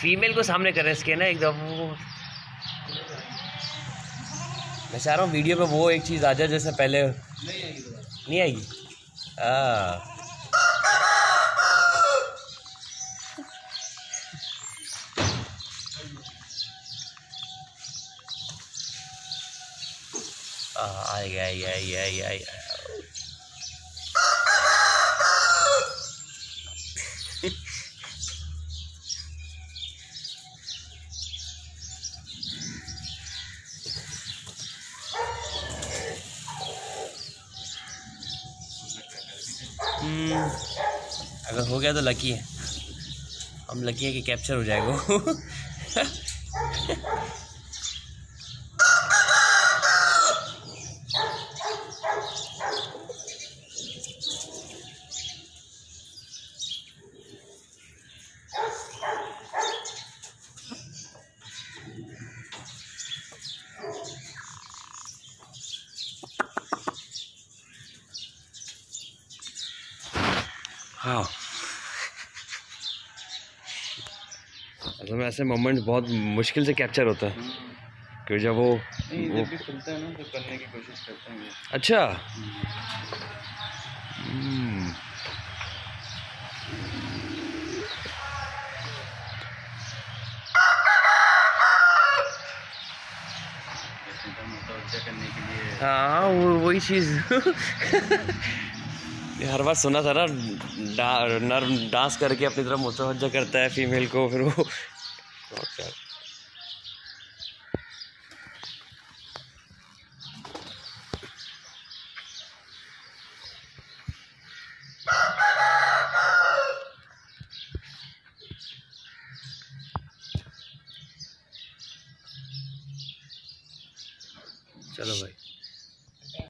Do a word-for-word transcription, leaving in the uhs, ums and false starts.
Female को सामने कर रहे इसके ना एकदम वो, मैं चाह रहा हूँ वीडियो में वो एक चीज़ आ जाए जैसे पहले नहीं आएगी। हाँ आई आई आई आई आई अगर हो गया तो लकी है, हम लकी है कि कैप्चर हो जाएगा। हाँ असल में ऐसे मोमेंट बहुत मुश्किल से कैप्चर होता है कि जब वो, वो... खुलता है ना तो करने की कोशिश करते हैं। अच्छा करने के लिए हाँ वो वही चीज़ हर बार सुना था ना, डा, नर्व डांस करके अपनी तरफ मुतवज्जा करता है फीमेल को, फिर वो